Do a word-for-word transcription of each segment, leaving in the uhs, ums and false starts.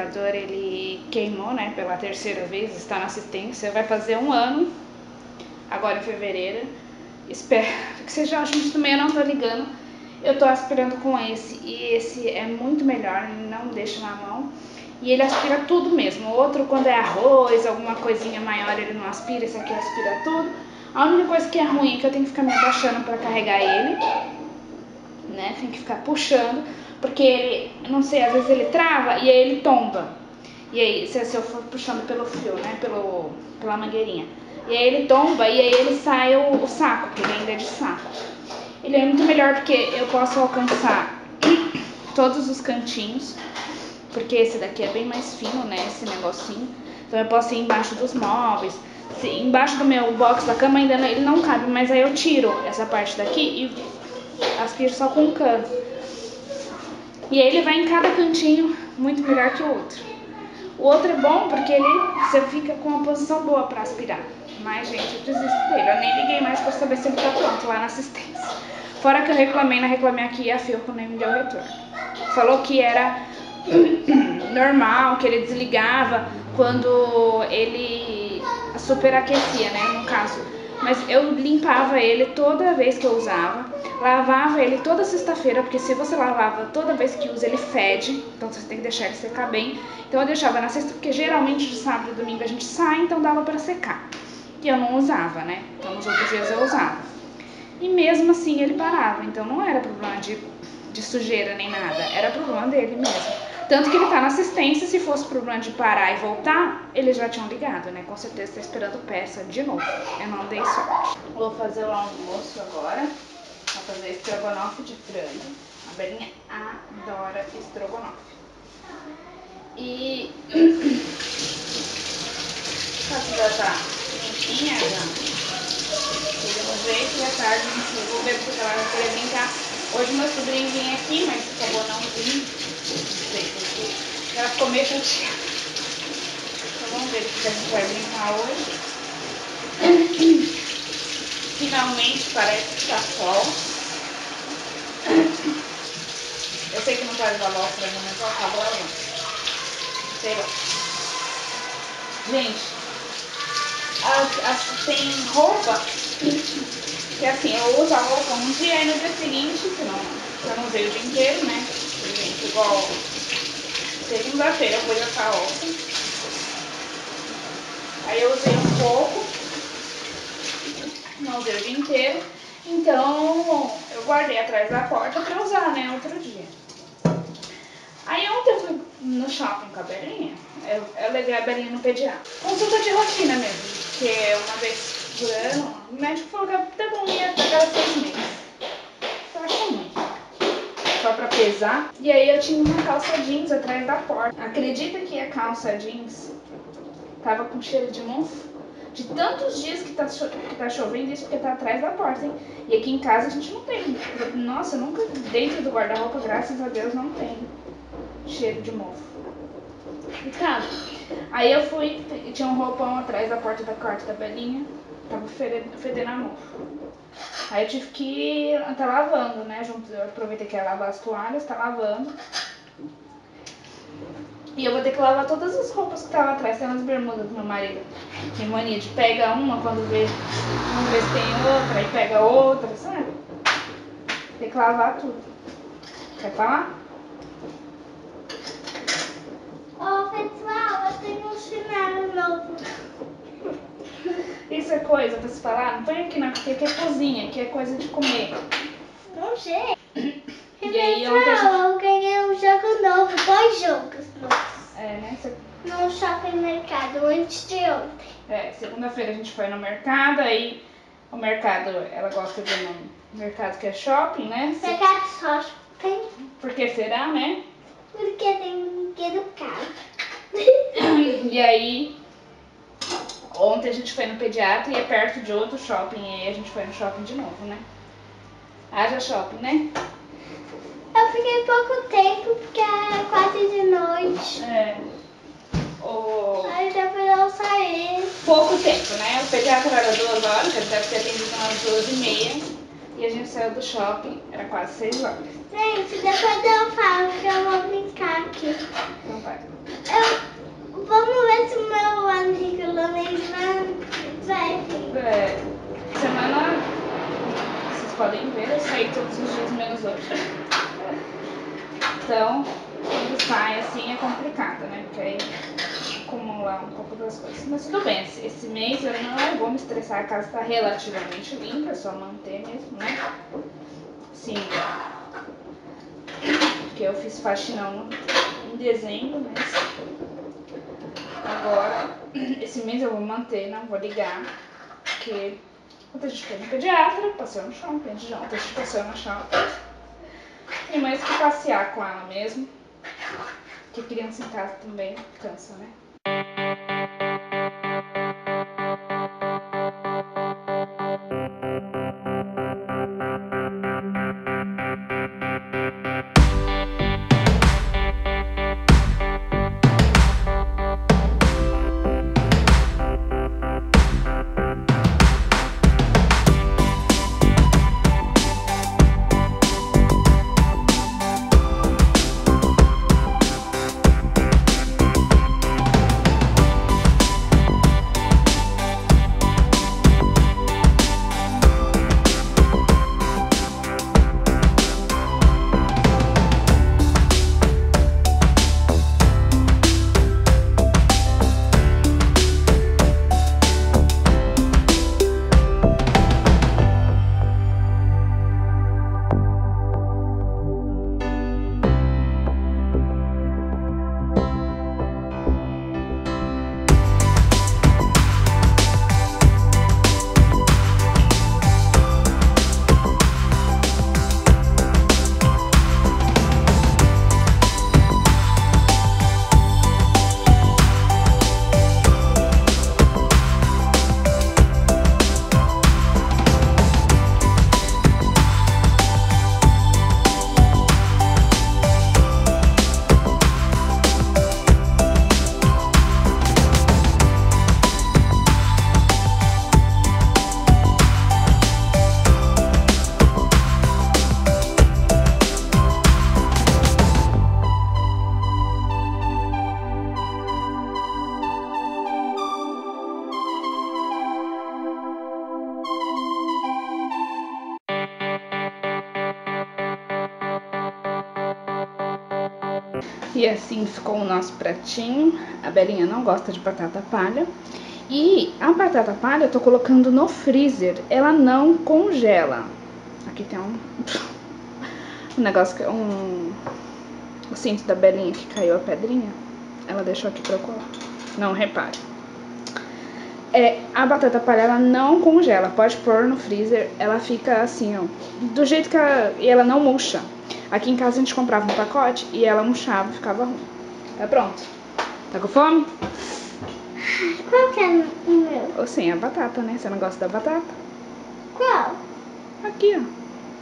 jogador, ele queimou, né, pela terceira vez, está na assistência, vai fazer um ano, agora em fevereiro. Espero que seja um chute também, eu não tô ligando. Eu tô aspirando com esse, e esse é muito melhor, não deixa na mão. E ele aspira tudo mesmo. O outro, quando é arroz, alguma coisinha maior, ele não aspira, esse aqui aspira tudo. A única coisa que é ruim é que eu tenho que ficar me abaixando pra carregar ele, né, tem que ficar puxando, porque ele, não sei, às vezes ele trava e aí ele tomba. E aí, se eu for puxando pelo fio, né, pelo, pela mangueirinha. E aí ele tomba e aí ele sai o, o saco, porque ele ainda é de saco. Ele é muito melhor porque eu posso alcançar todos os cantinhos, porque esse daqui é bem mais fino, né, esse negocinho. Então eu posso ir embaixo dos móveis, se, embaixo do meu box da cama ainda não, ele não cabe, mas aí eu tiro essa parte daqui e aspiro só com um cano. E aí ele vai em cada cantinho muito melhor que o outro. O outro é bom porque ele, você fica com uma posição boa pra aspirar. Mas, gente, eu desisto dele. Eu nem liguei mais pra saber se ele tá pronto lá na assistência. Fora que eu reclamei, na reclamei aqui e a Filco nem me deu retorno. Falou que era normal, que ele desligava quando ele superaquecia, né, no caso. Mas eu limpava ele toda vez que eu usava. Lavava ele toda sexta-feira, porque se você lavava toda vez que usa, ele fede. Então você tem que deixar ele secar bem. Então eu deixava na sexta, porque geralmente de sábado e domingo a gente sai, então dava pra secar. E eu não usava, né? Então nos outros dias eu usava. E mesmo assim ele parava. Então não era problema de, de sujeira nem nada. Era problema dele mesmo. Tanto que ele tá na assistência, se fosse problema de parar e voltar, eles já tinham ligado, né? Com certeza tá esperando peça de novo. Eu não dei sorte. Vou fazer o almoço agora. Vou fazer estrogonofe de frango. A Belinha adora estrogonofe. E a comida tá limpinha já. Vamos ver que à tarde a gente devolver, porque ela vai querer brincar. Hoje meu sobrinho vinha aqui, mas acabou não vindo. Não sei porquê. Ela ficou meio chateada. Então vamos ver que a gente vai brincar hoje. Finalmente parece que tá sol. Eu sei que não faz valófora, mas só acabou a luz. Sei lá. Gente, a, a, tem roupa que assim, eu uso a roupa um dia e no dia seguinte, que não, eu não usei o dia inteiro, né? Gente, igual segunda-feira eu vou usar a roupa. Aí eu usei um pouco, não usei o dia inteiro, então eu guardei atrás da porta pra usar, né, outro dia. Aí ontem eu fui no shopping com a Bellinha, eu, eu levei a Bellinha no pediatra. Consulta de rotina mesmo, que é uma vez por ano, o médico falou que até bom ia pegar seis meses. Eu acho muito. Só pra pesar. E aí eu tinha uma calça jeans atrás da porta. Acredita que a calça jeans tava com cheiro de mofo? De tantos dias que tá, cho que tá chovendo, isso porque tá atrás da porta, hein? E aqui em casa a gente não tem. Nossa, nunca dentro do guarda-roupa, graças a Deus, não tem cheiro de mofo. Tá. Aí eu fui, tinha um roupão atrás da porta da quarto da Belinha, tava fedendo a mofo. Aí eu tive que ir, tá lavando, né, junto, eu aproveitei que ia lavar as toalhas, tá lavando. E eu vou ter que lavar todas as roupas que estavam atrás, tem as bermudas do meu marido. Que mania de pega uma, quando vê, não vê se tem outra, aí pega outra, sabe? Tem que lavar tudo. Quer falar? Isso é coisa pra se falar? Não põe aqui não, porque aqui é cozinha, aqui é coisa de comer. Não sei. E aí eu eu ganhei um jogo novo, dois jogos novos. É, né? Você... No shopping mercado, antes de ontem. É, segunda-feira a gente foi no mercado, aí o mercado, ela gosta de um mercado que é shopping, né? Mercado shopping. Por que será, né? Porque tem brinquedo caro. E aí... Ontem a gente foi no pediatra e é perto de outro shopping, e aí a gente foi no shopping de novo, né? Haja shopping, né? Eu fiquei pouco tempo, porque era quase de noite. É. O... Aí depois eu saí. Pouco tempo, né? O pediatra era duas horas, ele deve ter atendido umas duas e meia, e a gente saiu do shopping, era quase seis horas. Gente, depois eu falo que eu vou brincar aqui. Então vai. Eu complicado, né? Porque aí acumular um pouco das coisas. Mas tudo bem, esse mês eu não vou me estressar, a casa tá relativamente limpa, é só manter mesmo, né? Sim. Porque eu fiz faxinão em dezembro, mas agora, esse mês eu vou manter, não vou ligar, porque a gente foi no pediatra, passei no shopping, a gente passou no shopping. E mais que passear com ela mesmo, porque criança em casa também cansa, né? E assim ficou o nosso pratinho. A Bellinha não gosta de batata palha. E a batata palha eu tô colocando no freezer. Ela não congela. Aqui tem um... um negócio que... Um... O cinto da Bellinha que caiu a pedrinha. Ela deixou aqui pra eu colar. Não, repare. É, a batata palha, ela não congela. Pode pôr no freezer. Ela fica assim, ó. Do jeito que ela... E ela não murcha. Aqui em casa a gente comprava um pacote e ela murchava e ficava ruim. Tá pronto. Tá com fome? Qual que é o meu? Ou sim, a batata, né? Você não gosta da batata? Qual? Aqui, ó.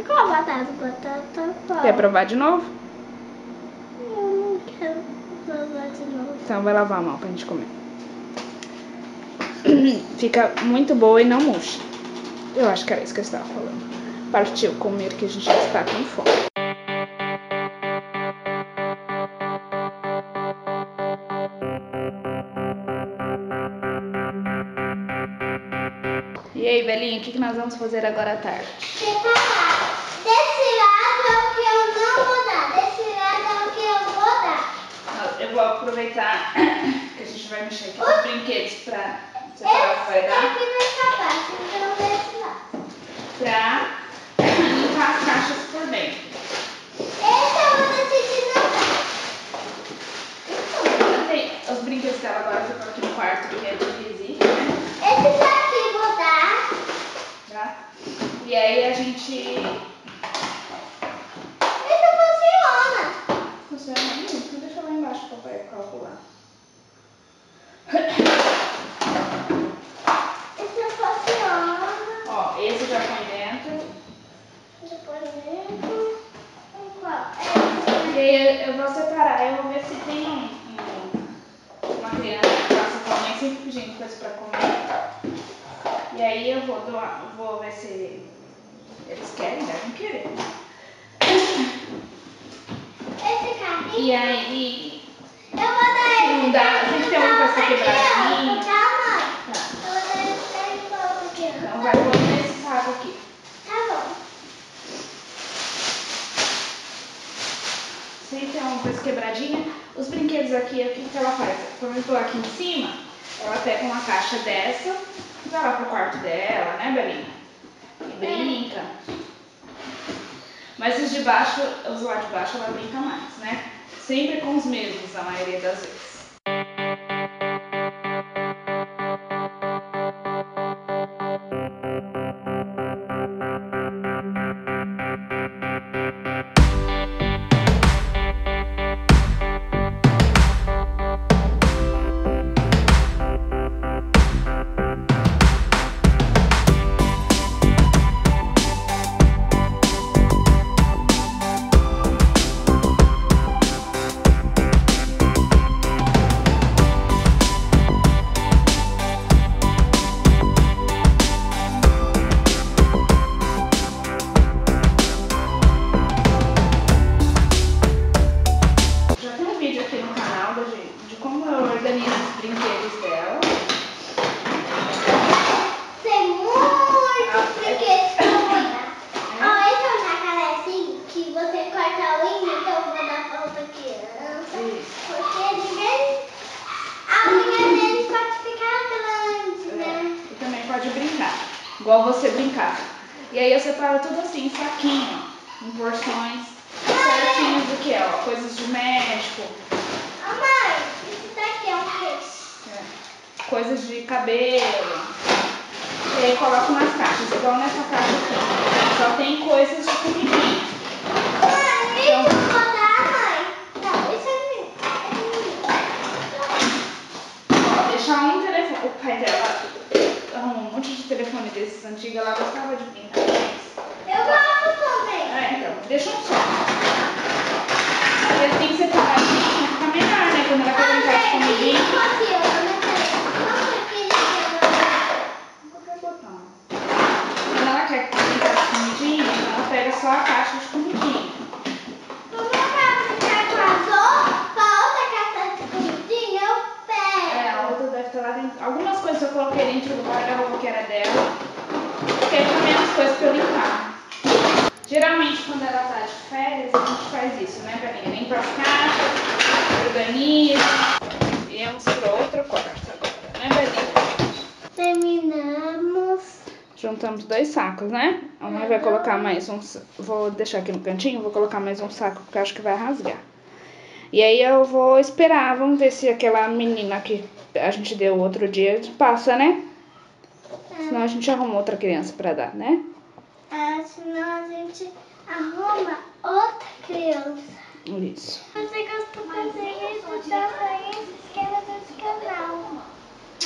E qual a batata? Batata qual? Quer provar de novo? Eu não quero provar de novo. Então vai lavar a mão pra gente comer. Fica muito boa e não murcha. Eu acho que era isso que eu estava falando. Partiu comer que a gente já está com fome. E aí, Bellinha, o que nós vamos fazer agora à tarde? Preparar. Desse lado é o que eu não vou dar. Desse lado é o que eu vou dar. Eu vou aproveitar que a gente vai mexer aqui nos brinquedos pra separar o que vai dar. Esse aqui vai escapar, então desse lado. Pra limpar as caixas por dentro. Esse eu vou decidir não dar. Eu botei os brinquedos dela agora, eu tô aqui no quarto, que é de visita, né? Esse tá. E aí a gente... Isso funciona! Funciona muito? Deixa lá embaixo para o papai calcular. Esse não funciona. Ó, esse já põe dentro. Já põe dentro. E qual? E aí eu vou separar, eu vou ver se tem um, um, uma criança que passa com a mãe sempre pedindo coisa para comer. E aí eu vou doar, vou ver se... Eles querem, devem querer. Esse carrinho. E aí. Eu vou dar ele. Não dá, tem que ter uma coisa quebradinha. Calma. Tá. Eu vou dar esse carrinho novo aqui. Então vai pôr nesse saco aqui. Tá bom. Sempre tem uma coisa quebradinha. Os brinquedos como eu estou aqui em cima, ela pega uma caixa dessa e vai lá pro quarto dela, né, Belinha? E brinca. Mas os de baixo, os lá de baixo, ela brinca mais, né? Sempre com os mesmos, a maioria das vezes. Igual você brincar. E aí eu separo tudo assim, em saquinho, em porções certinhas do que é, ó, coisas de México. Ah, mãe, isso daqui é um peixe. É. Coisas de cabelo. E aí coloco nas caixas, igual nessa caixa aqui. Só tem coisas de comidinha. Mãe, então, deixa eu botar, mãe. Não, deixa eu... Ó, deixa um telefone. O pai dela... Um monte de telefone desses antigos, ela gostava de brincar. Eu gosto também. É, então, deixa um só. Às vezes tem que separar assim, pra ficar melhor, né? Quando ela quer brincar de comidinha. Quando ela quer brincar de comidinha, ela pega só a caixa de comidinha. Quando eu quero brincar com a sopa, a outra caixa de comidinha, eu pego. É, a outra deve estar lá dentro. Algumas coisas eu coloquei dentro do guarda-roupa que era dela, porque é também as coisas pra eu limpar. Geralmente quando ela tá de férias, a gente faz isso, né, Belinha? Limpa as caixas, organiza. Viemos pra outra quarto agora, né, Belinha? Terminamos. Juntamos dois sacos, né? A mãe vai colocar mais um... Vou deixar aqui no cantinho, vou colocar mais um saco, porque eu acho que vai rasgar. E aí eu vou esperar, vamos ver se aquela menina que a gente deu outro dia passa, né? Senão a gente arruma outra criança pra dar, né? É, senão a gente arruma outra criança. Isso. Se você gostou, fazer isso, dá pra inscrever no canal.